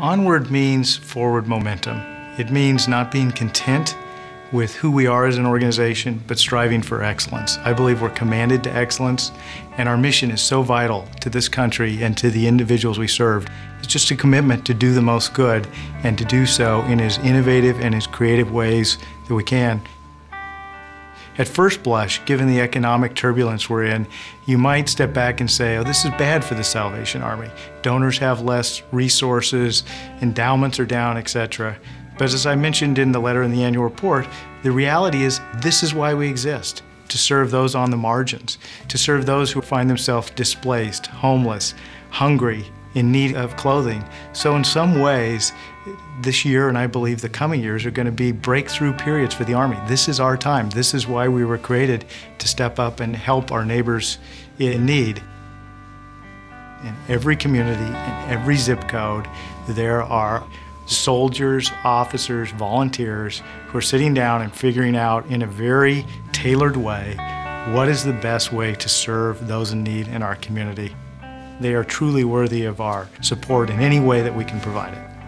Onward means forward momentum. It means not being content with who we are as an organization, but striving for excellence. I believe we're commanded to excellence, and our mission is so vital to this country and to the individuals we serve. It's just a commitment to do the most good and to do so in as innovative and as creative ways that we can. At first blush, given the economic turbulence we're in, you might step back and say, oh, this is bad for the Salvation Army. Donors have less resources, endowments are down, etc. But as I mentioned in the letter in the annual report, the reality is this is why we exist, to serve those on the margins, to serve those who find themselves displaced, homeless, hungry, in need of clothing. So in some ways, this year and I believe the coming years are going to be breakthrough periods for the Army. This is our time. This is why we were created, to step up and help our neighbors in need. In every community, in every zip code, there are soldiers, officers, volunteers who are sitting down and figuring out in a very tailored way what is the best way to serve those in need in our community. They are truly worthy of our support in any way that we can provide it.